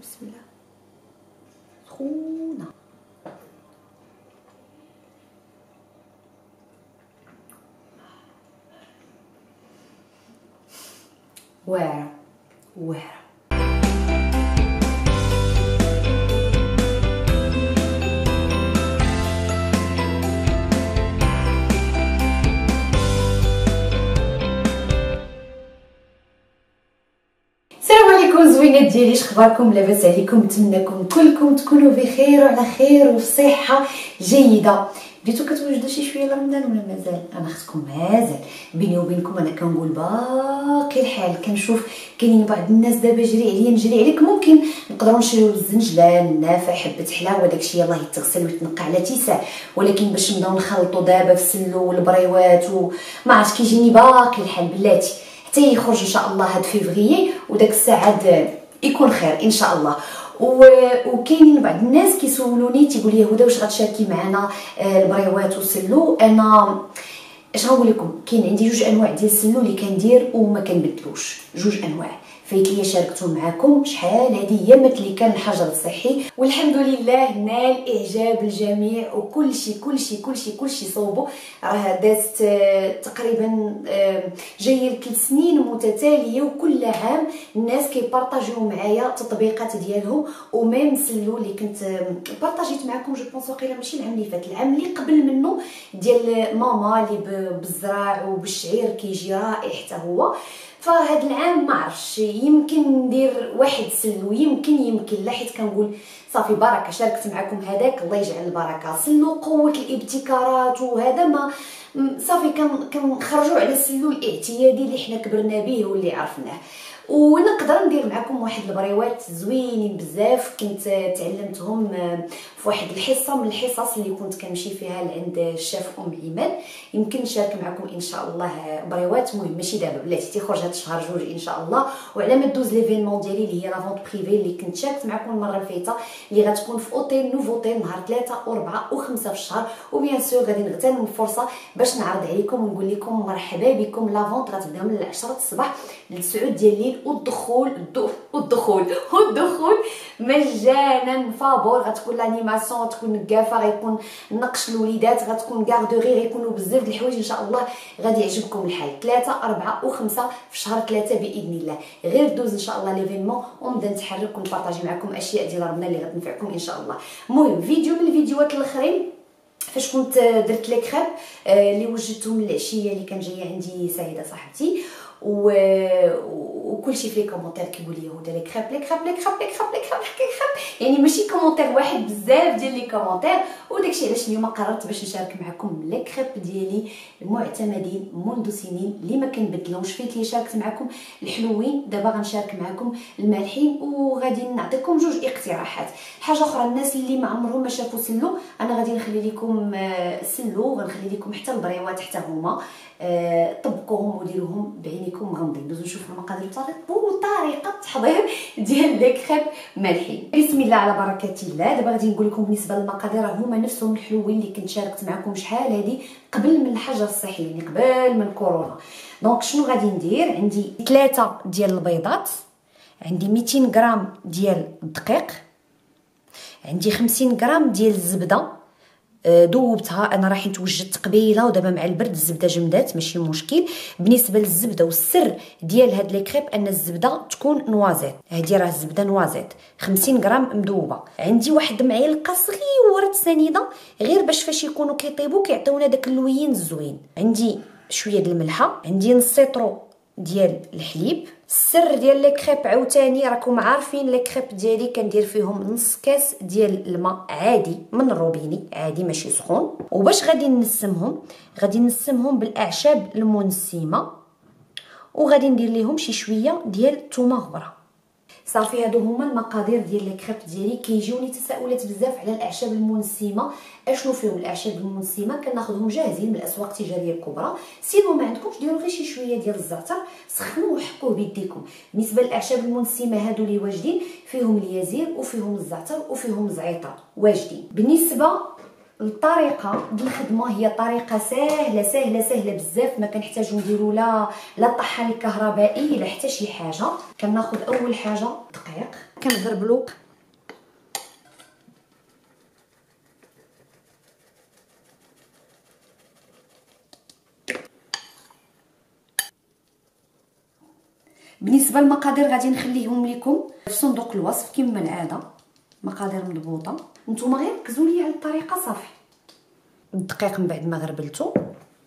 بسم الله سخونه. واعره واعره. زوينات ديالي، شخباركم؟ لاباس عليكم؟ نتمنىكم كلكم تكونوا بخير وعلى خير وفي صحه جيده. بديتو كتوجدوا شي شويه لرمضان ولا مازال؟ انا اختكم مازال. بيني وبينكم انا كنقول باقي الحال. كنشوف كاينين بعض الناس دابا جري عليا نجري عليك، ممكن نقدروا نشريو الزنجلان النافع حبه حلاوه داكشي يلاه يتغسل ويتنقع على تيساع، ولكن باش نبداو نخلطوا دابا في السلو والبريوات وما عرفت كيجيني باقي الحال بلاتي حتى يخرج ان شاء الله هاد فيفريي، وداك الساعه يكون خير ان شاء الله. وكاينين بعض الناس كيسولوني تيقول لي هدى واش غتشاركي معنا البريوات والسلو؟ انا اش غنقول لكم، كاين عندي جوج انواع ديال السلو اللي كندير وما كنبدلوش، جوج انواع فايت ليا شاركتهم معكم. شحال هذه هي مثل اللي كان الحجر الصحي، والحمد لله نال اعجاب الجميع وكلشي كلشي كلشي كلشي صوبوا. راه دازت تقريبا جايه لثلاث سنين متتاليه، وكل عام الناس كيبارطاجيو معايا التطبيقات ديالهم. وميم سلو اللي كنت بارطاجيت معكم جو بونس واقيلا ماشي العام اللي فات، العام اللي قبل منه ديال ماما اللي بالزراع وبالشعير كيجي رائع حتى هو. فهاد العام ما عرفتش، يمكن ندير واحد سلو، يمكن لا، حيت كنقول صافي بركه شاركت معكم هذاك، الله يجعل البركه. سلو قوه الابتكارات وهذا ما صافي كنخرجوا على السلو الاعتيادي اللي حنا كبرنا به واللي عرفناه. ونقدر ندير معكم واحد البريوات زوينين بزاف كنت تعلمتهم في واحد الحصه من الحصص اللي كنت كنمشي فيها لعند الشاف ام ايمان. يمكن نشارك معكم ان شاء الله بريوات، مهم ماشي دابا بلاتي، تيخرج هذا الشهر جوج ان شاء الله. وعلى ما دوز ليفينمون ديالي اللي هي لافونت بريفي اللي كنت شاركت معكم المره الفايته، اللي غتكون في اوتيل نوفوتيل نهار 3 و4 و5 في الشهر. وبيان سور غادي نغتنم الفرصه باش نعرض عليكم ونقول لكم مرحبا بكم. لافونت غتبدا من 10 الصباح ل9 ديال الليل، والدخول مجانا فابور. غتكون لانيماسيون، غتكون نقافه، غيكون نقش الوليدات، غتكون كار دو غير، غيكونوا بزاف د الحوايج ان شاء الله غادي يعجبكم الحال. 3 4 و5 في شهر 3 باذن الله. غير دوز ان شاء الله ليفينمون ونبدا نتحرك ونبارطاجي معكم اشياء ديال ربنا اللي غتنفعكم ان شاء الله. المهم فيديو من الفيديوهات الاخرين فاش كنت درت لي كريب اللي وجدتهم العشيه اللي كان جايه عندي سعيده صاحبتي، وكلشي في لي كومونتير كيقول لي هدى لي كريب لي كريب لي كريب لي كريب لي كريب، يعني ماشي كومونتير واحد، بزاف ديال لي كومونتير. وداكشي علاش اليوم قررت باش نشارك معكم لي كريب ديالي المعتمدين منذ سنين اللي ما كنبدلهمش. فيت لي شاركت معكم الحلوين، دابا غنشارك معكم المالحين، وغادي نعطيكم جوج اقتراحات. حاجه اخرى الناس اللي ما عمرهم ما شافوا سلو، انا غادي نخلي لكم سلو وغنخلي لكم حتى البريوات حتى هما، طبقوهم وديروهم بعينيكم غامضين. دوزو نشوفوا المقادير وطريقه التحضير ديال لي كريب مالحين. بسم الله على بركه الله. دابا غادي نقول لكم بالنسبه للمقادير، هما نفسهم الحلوين اللي كنت شاركت معكم شحال هذه قبل من الحجر الصحي، يعني قبل من كورونا. دونك شنو غادي ندير؟ عندي 3 ديال البيضات، عندي 200 غرام ديال الدقيق، عندي 50 غرام ديال الزبده ذوبتها انا، راح توجدت قبيله ودابا مع البرد الزبده جمدات ماشي مشكل. بالنسبه للزبده، والسر ديال هاد لي كريب ان الزبده تكون نوازيت، هادي راه الزبده نوازيت 50 غرام مذوبه. عندي واحد معلقه صغيره سنيده غير باش فاش يكونوا كيطيبوا كيعطيونا داك اللوين الزوين. عندي شويه ديال الملحه، عندي نص سيطرو ديال الحليب. السر ديال لي كريب عاوتاني راكم عارفين، لي كريب ديالي كندير فيهم نص كاس ديال الماء عادي من الروبيني، عادي ماشي سخون. وباش غادي نسمهم، غادي نسمهم بالاعشاب المنسمه، وغادي ندير ليهم شي شويه ديال الثومه غبره. صافي هادو هما المقادير ديال لي كريب ديالي. كيجيوني تساؤلات بزاف على الاعشاب المنسمه، اشنو فيهم الاعشاب المنسمه؟ كناخذهم جاهزين من الاسواق التجاريه الكبرى، سينو ما عندكمش ديروا غير شي شويه ديال الزعتر سخنوه وحكوه بيديكم. بالنسبه للاعشاب المنسمه هادو اللي واجدين فيهم اليازير وفيهم الزعتر وفيهم الزعيطه واجدين. بالنسبه الطريقه ديال الخدمه هي طريقه سهله سهله سهله بزاف، ما كنحتاجو نديرو لا الطحان الكهربائي لا حتى شي حاجه. كناخذ اول حاجه دقيق، كنغربلو بالنسبه للمقادير غادي نخليهم لكم في صندوق الوصف كما العاده، مقادير مضبوطه، نتوما غير ركزوا لي على الطريقه صافي. الدقيق من بعد ما غربلته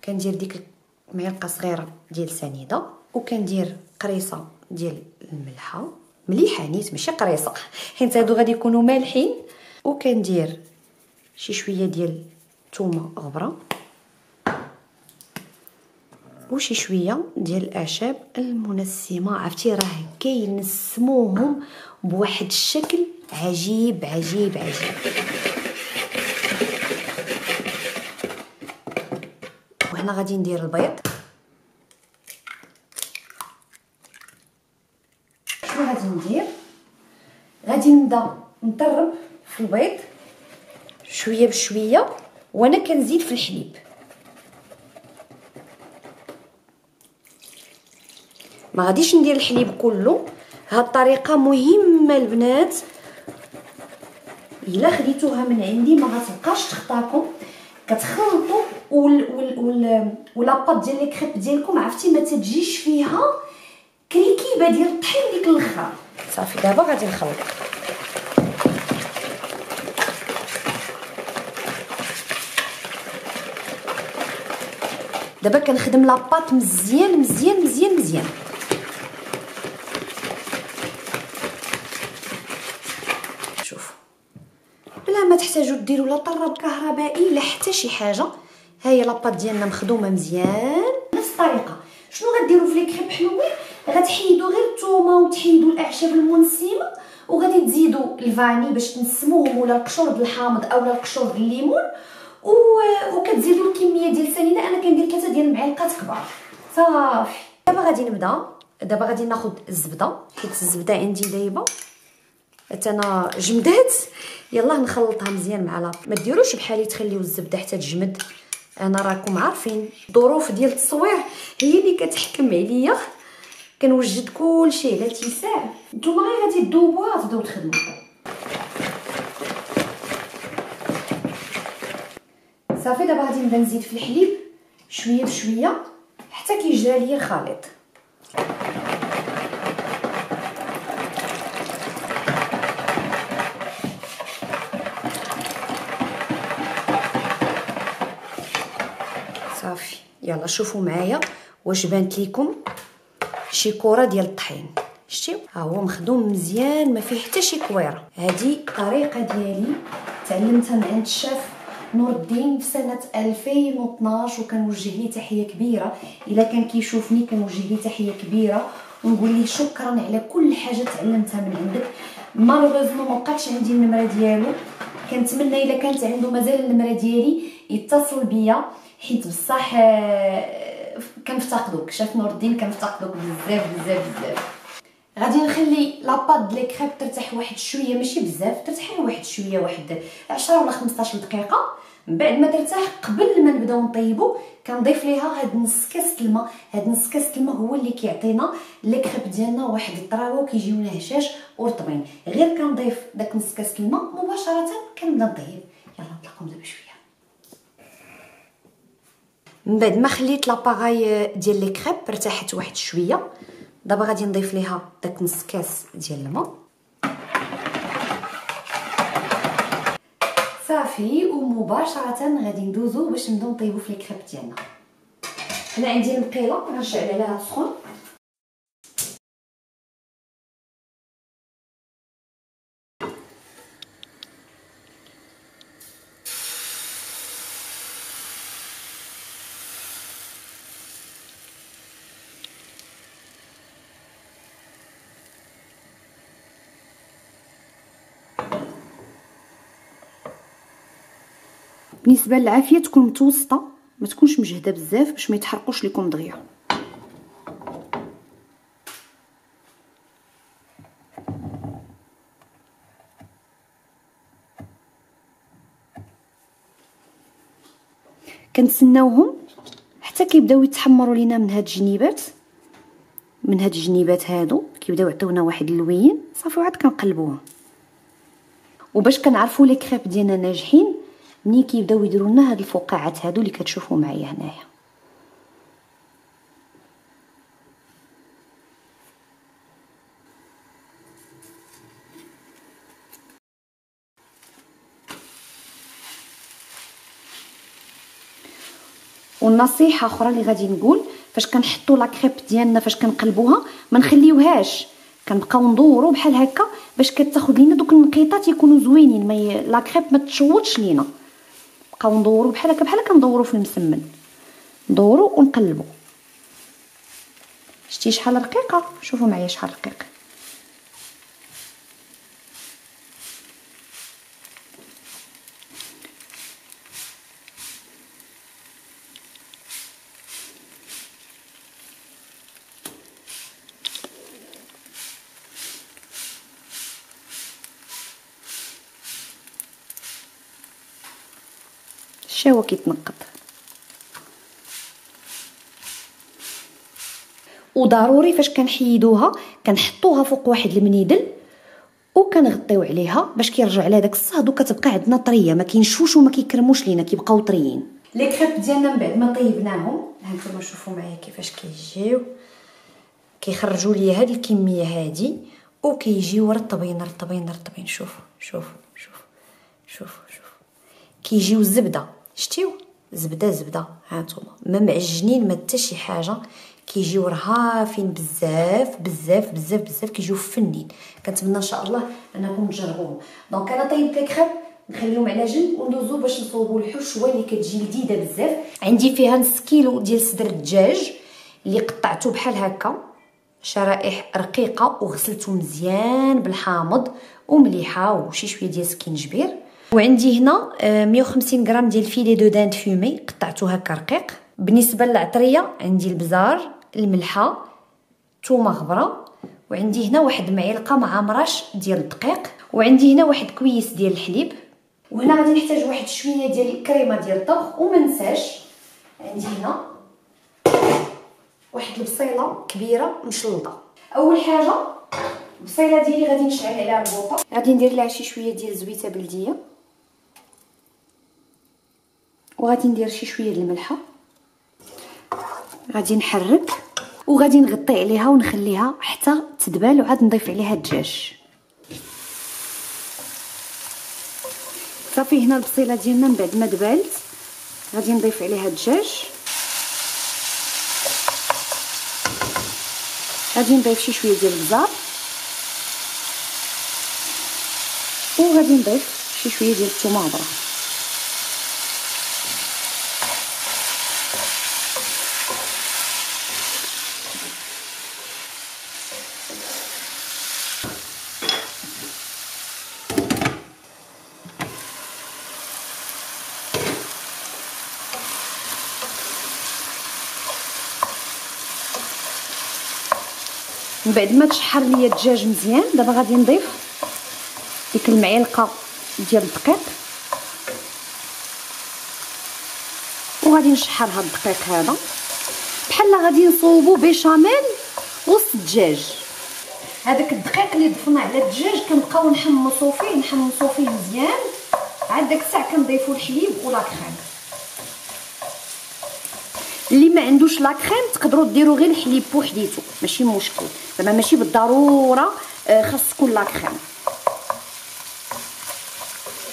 كندير ديك معلقه صغيره ديال سنيده، وكندير قريصه ديال الملحه، مليحه نيت ماشي قريصه حيت هادو غادي يكونوا مالحين، وكندير شي شويه ديال الثومه غبره وشي شويه ديال الاعشاب المنسمه. عرفتي راه كينسموهم بواحد الشكل عجيب عجيب عجيب، وهنا غادي ندير البيض. شنو غادي ندير؟ غادي نبدا نطرب في البيض شويه بشويه، وانا كنزيد في الحليب. ما غاديش ندير الحليب كله، هاد الطريقه مهمه البنات، الا خديتوها من عندي ما غتبقاش تخطاكم. كتخلطوا لاباط ديال لي كريب ديالكم عرفتي ما تجيش فيها كريكيبه ديال الطحين ديك الاخرى. صافي دابا غادي نخلط. دابا كنخدم لاباط مزيان مزيان مزيان مزيان. تحتاجوا ديروا لا طراب كهربائي لا حتى شي حاجه، ها هي لاباط ديالنا مخدومه مزيان. نفس الطريقه شنو غديروا في لي كريب حلوين، غتحيدوا غير الثومه وتحيدوا الاعشاب المنسمه، وغادي تزيدوا الفاني باش تنسموهم، ولا القشور ديال الحامض اولا القشور ديال الليمون، وكتزيدوا الكميه ديال السنيده. انا كندير 3 ديال المعالقات كبار. صافي دابا غادي نبدا. دابا غادي ناخذ الزبده حيت الزبده عندي دايبه حتى انا جمدات، يلا نخلطها مزيان مع لاباط. ما ديروش بحالي تخليو الزبده حتى تجمد، انا راكم عارفين الظروف ديال التصوير هي اللي كتحكم عليا، كنوجد كلشي على تيساع. نتوما غير غادي تذوبوها تبداو تخدموا. صافي دابا غادي نبدا نزيد في الحليب شويه بشويه حتى كيجرى ليا الخليط. صافي يلا شوفوا معايا واش بانت لكم شي كره ديال الطحين. شتيو ها هو مخدوم مزيان ما فيه حتى شي كويره. هذه الطريقه ديالي تعلمتها من عند الشيف نور الدين في سنه 2012، وكنوجه ليه تحيه كبيره. الا كان كيشوفني كنوجه ليه تحيه كبيره ونقول ليه شكرا على كل حاجه تعلمتها من عندك. مالوغوزمون ما بقاتش عندي النمره ديالو، كنتمنى الا كانت عنده مازال النمره ديالي يتصل بيا، حيت بصح كنفتقدوك شاف نور الدين، كنفتقدوك بزاف بزاف بزاف. غادي نخلي لاباط لي كريب ترتاح واحد شويه، ماشي بزاف، ترتاح واحد شويه، واحد 10 ولا 15 دقيقه. من بعد ما ترتاح قبل ما نبداو نطيبو كنضيف ليها هاد نص كاس الماء. هاد نص كاس الماء هو اللي كيعطينا لي كريب ديالنا واحد الطراوه وكيجيونا هشاش ورطبين. غير كنضيف داك نص كاس الماء مباشره كنبدا نطيب. يلا نطلقهم دابا شويه. من بعد ما خليت لاباغاي ديال لي كريب ارتاحت واحد شويه، دابا غادي نضيف ليها داك نص كاس ديال الماء. صافي ومباشره غادي ندوزو باش نبداو نطيبو في لي كريب ديالنا. هنا عندي المقيله غنشعل عليها السخون. بالنسبه للعافيه تكون متوسطه، ما تكونش مجهده بزاف باش ما يتحرقوش لكم دغيا. كنتسناوهم حتى كيبداو يتحمروا لينا من هاد الجنيبات، من هاد الجنيبات هادو كيبداو يعطيونا واحد اللوين، صافي وعاد كنقلبوهم. وباش كنعرفوا لي كريب ديالنا ناجحين ملي كيبداو يديروا لنا هاد الفقاعات هادو اللي كتشوفوا معايا هنايا. والنصيحه اخرى اللي غادي نقول، فاش كنحطوا لا كريب ديالنا فاش كنقلبوها ما نخليوهاش، كنبقاو ندورو بحال هكا باش كتاخذ لينا دوك النقيطات يكونوا زوينين، لا كريب ما تشوطش لينا. نبقاو ندورو بحال هكا بحال كندورو في المسمن، ندورو ونقلبو. شتي شحال رقيقه، شوفوا معايا شحال رقيقه. الشاوة كيتنقط. وضروري فاش كنحيدوها كنحطوها فوق واحد المنيدل وكنغطيو عليها باش كيرجع لها داك الصهد وكتبقى عندنا طريه، ما كينشفوش وما كيكرموش لينا، كيبقاو طريين. لي كريب ديالنا من بعد ما طيبناهم، هانتوما شوفوا معايا كيفاش كيجيو، كيخرجوا لي هاد الكميه هادي وكيجيو رطبين رطبين رطبين. شوفوا شوفوا شوفوا شوفوا شوفوا كيجيو الزبده، شتيو زبده زبده، ها نتوما ما معجنين ما حتى شي حاجه، كيجيو رهافين بزاف بزاف بزاف بزاف، كيجيو فنين. كنتمنى ان شاء الله انكم تجربوهم. دونك انا طيبت لي كريب، نخليهم على جنب وندوزو باش نصوبوا الحشوه اللي كتجي لذيذه بزاف. عندي فيها نص كيلو ديال صدر الدجاج اللي قطعته بحال هكا شرائح رقيقه وغسلته مزيان بالحامض ومليحه وشي شويه ديال السكينجبير. وعندي هنا 150 غرام ديال فيلي دو داند فيمي قطعته هكا رقيق. بالنسبه للعطريه عندي البزار، الملحه، ثومه غبره، وعندي هنا واحد معلقه مع مرش ديال الدقيق، وعندي هنا واحد كويس ديال الحليب. وهنا غادي نحتاج واحد شويه ديال الكريمه ديال الطبخ. وما نساش عندي هنا واحد البصيله كبيره مشلوطه. اول حاجه البصيله ديالي غادي نشعل عليها البوطه، غادي ندير لها شي شويه ديال الزويته بلديه، وغادي ندير شي شويه ديال الملحه، غادي نحرك وغادي نغطي عليها ونخليها حتى تدبل، وعاد نضيف عليها الدجاج. صافي هنا البصيله ديالنا من بعد ما دبلت غادي نضيف عليها الدجاج، غادي نضيف شي شويه ديال البزار، وغادي نضيف شي شويه ديال الثومه هضره. من بعد ما تشحر ليا الدجاج مزيان، دابا غادي نضيف ديك المعلقه ديال الدقيق وغادي نشحر هاد الدقيق هذا بحال غادي نصوبو بيشاميل وسط الدجاج. هذاك الدقيق اللي ضفنا على الدجاج كنبقاو نحمصو فيه مزيان، عاد داك الساعه كنضيفو الحليب ولا كريم. اللي ما عندوش لا كريم تقدروا ديروا غير الحليب بوحديتو، ماشي مشكل، زعما ماشي بالضروره خاص تكون لا كريم.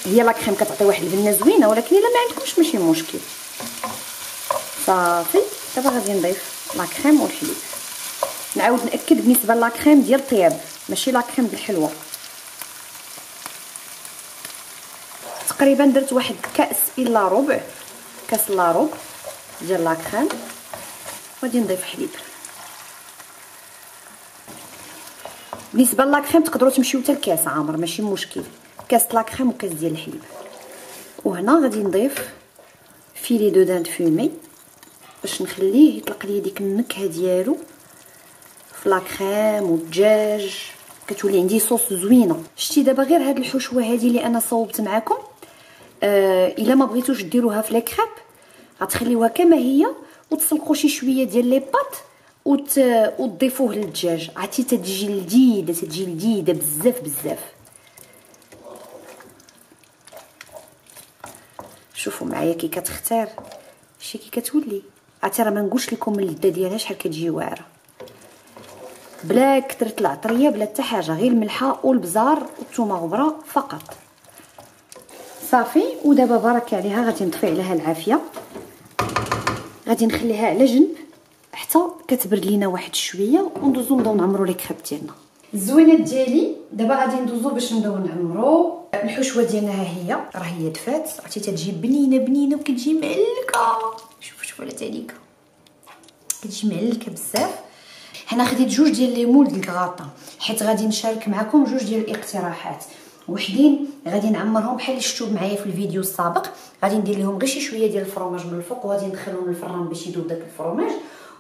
هي لا كريم كتعطي واحد البنه زوينه، ولكن الا ما عندكمش ماشي مشكل. صافي دابا غادي نضيف لا كريم والحليب. نعاود ناكد بالنسبه لا كريم ديال الطياب ماشي لا كريم بالحلوه. تقريبا درت واحد كاس الا ربع، كاس الا ربع ديال لا كريم. غادي نضيف حليب. بالنسبه لا كريم تقدروا تمشيو حتى الكاس عامر ماشي مشكل، كاس لا كريم وكاس ديال الحليب. وهنا غادي نضيف فيلي دو داند فومي باش نخليه يطلق لي ديك النكهه ديالو في لا كريم والدجاج، كتولي عندي صوص زوينه. شتي دابا غير هاد الحشوه هادي اللي انا صوبت معاكم، الا ما بغيتوش ديروها في لا كريب غتخليوها كما هي وتسلقوا شي شويه ديال لي بات وتضيفوه للدجاج. عرفتي تتجي لذيذه، تتجي لذيذه بزاف بزاف. شوفوا معايا كي كتختار شي كي كتولي. عرفتي راه ما نقولش لكم اللذه ديالها شحال كتجي واعره، بلا كثره العطريه بلا حتى حاجه، غير الملحه والبزار والثومه غبره فقط. صافي، ودابا بركه عليها غادي نطفي عليها العافيه، غادي نخليها على جنب حتى كتبرد لينا واحد شويه، وندوزو نبداو نعمرو لي كريب ديالنا. الزوينات ديالي دابا غادي ندوزو باش نبداو نعمرو الحشوه ديالنا. ها هي راه هي دفات، عرفتي تتجي بنينه بنينه وكتجي معلكه. شوفوا شوفوا على تاليكا كتجي معلكه بزاف. هنا خديت جوج ديال لي مول ديال الكغاطه، حيت غادي نشارك معكم جوج ديال الاقتراحات. وحدين غادي نعمرهم بحال اللي شفتو معايا في الفيديو السابق، غادي ندير لهم غير شي شويه ديال الفرماج من الفوق وغادي ندخلهم للفران باش يذوب داك الفرماج.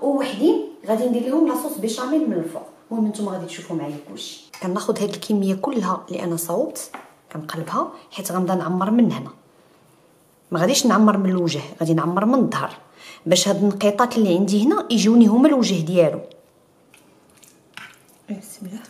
ووحدين غادي ندير لهم لاصوص بيشاميل من الفوق. المهم نتوما غادي تشوفوا معايا كلشي. كناخذ هاد الكميه كلها اللي انا صاوبت كنقلبها، حيت غنبدا نعمر من هنا. ما غاديش نعمر من الوجه، غادي نعمر من الظهر باش هاد النقيطات اللي عندي هنا يجوني هما الوجه ديالو. بسم الله.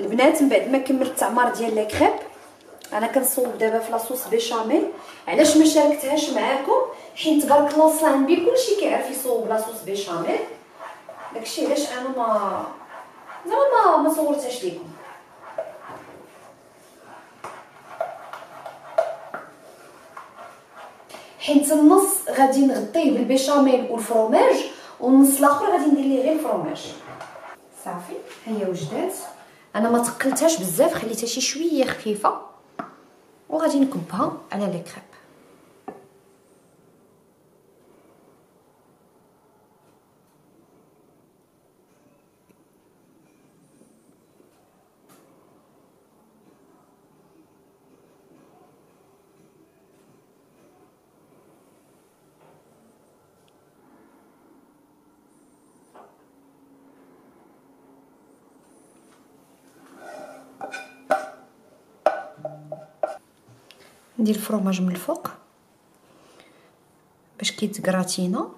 البنات من بعد ما كملت التعمار ديال لا كريب، انا كنصوب دابا في لاصوص بيشاميل. علاش ما شاركتهاش معاكم؟ حيت تبارك الله صاحبي بي كلشي كيعرف يصوب لاصوص بيشاميل، داكشي علاش انا ما صورتهاش ليكم. حيت النص غادي نغطيه بالبيشاميل والفرماج، والنص الاخر غادي ندير ليه غير الفرماج. صافي، ها هي وجدات. انا ما تقلتهاش بزاف، خليتها شي شويه خفيفه، وغادي نكبها على لي كريب. ندير الفرماج من الفوق باش كيتكراتينا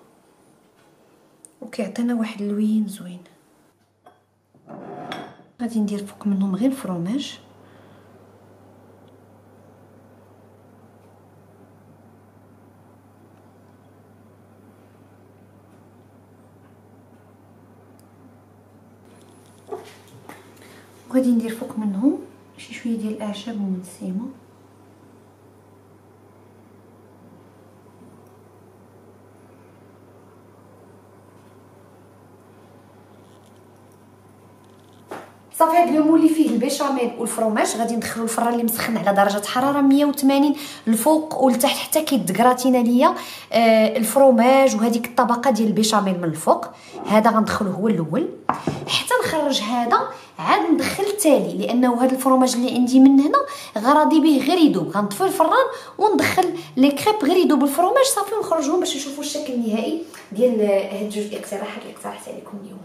وكيعطينا واحد اللوين زوين. غادي ندير فوق منهم غير الفرماج. وغادي ندير فوق منهم شي شويه ديال الاعشاب والنسيمه. صافي، هاد المول اللي فيه البيشاميل والفرماج غادي ندخلو الفران اللي مسخن على درجه حراره 180 للفوق والتحت، حتى كيتكراتينا ليا الفرماج وهذيك الطبقه ديال البيشاميل من الفوق. هذا غندخلو هو الاول حتى نخرج هذا، عاد ندخل التالي، لانه هذا الفرماج اللي عندي من هنا غرضي به غير يذوب. غنطفي الفران وندخل لي كريب غير يذوب الفرماج. صافي، ونخرجهم باش نشوفوا الشكل النهائي ديال هاد جوج الاقتراحات اللي اقترحت عليكم اليوم.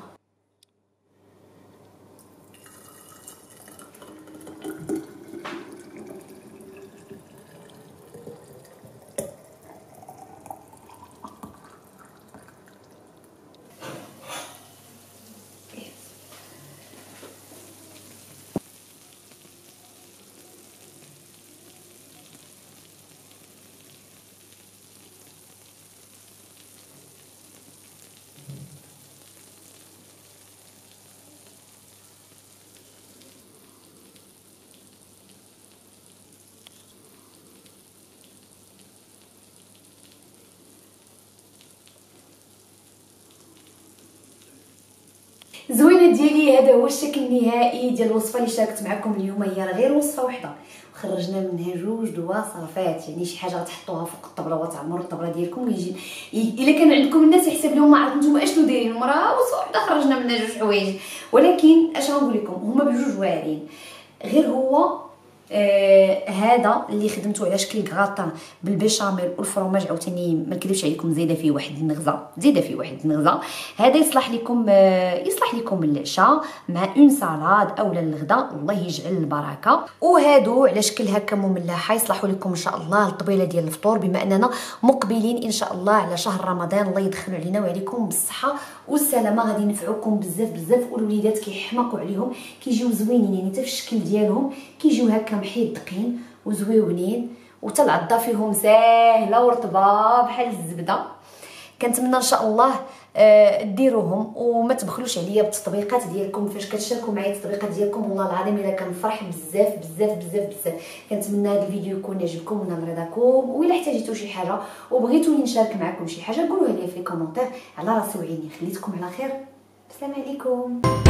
زوينه ديالي، هذا هو الشكل النهائي ديال الوصفه اللي شاركت معكم اليوم. هي راه غير وصفه وحده خرجنا منها جوج الوصفات، يعني شي حاجه غتحطوها فوق الطبله وتعمروا الطبله ديالكم ويجي الا كان عندكم الناس يحسب لهم ما عرفت نتوما اشنو دايرين، مراه وصفه وحده خرجنا منها جوج حوايج. ولكن اش غنقول لكم، هما بجوج واعرين، غير هو هذا اللي خدمته على شكل غاطان بالبيشاميل والفرماج، عاوتاني ما نكذبش عليكم زايده فيه واحد النغزه. هذا يصلح لكم للعشاء مع اون سالاد اولا للغدا، والله يجعل البركه. وهادو على شكل هكا مملاحه يصلحوا لكم ان شاء الله الطبيله ديال الفطور، بما اننا مقبلين ان شاء الله على شهر رمضان. الله يدخل علينا وعليكم بالصحه والسلامه، غادي ينفعوكم بزاف. والوليدات كيحماقوا عليهم، كيجيو زوينين، يعني حتى في الشكل ديالهم كيجيو هكا محيط دقين وزويونين، وحتى العضه فيهم ساهله ورطبه بحال الزبده. كنتمنى ان شاء الله ديروهم وما تبخلوش عليا بالتطبيقات ديالكم فاش كتشاركوا معايا التطبيقات ديالكم، والله العظيم الا كنفرح بزاف بزاف بزاف بزاف. كنتمنى هذا الفيديو يكون عجبكم وانا مرضاكم، والا احتاجتوا شي حاجه وبغيتوني نشارك معكم شي حاجه قولوها لي في الكومونتير، على راسي وعيني. خليتكم على خير، السلام عليكم.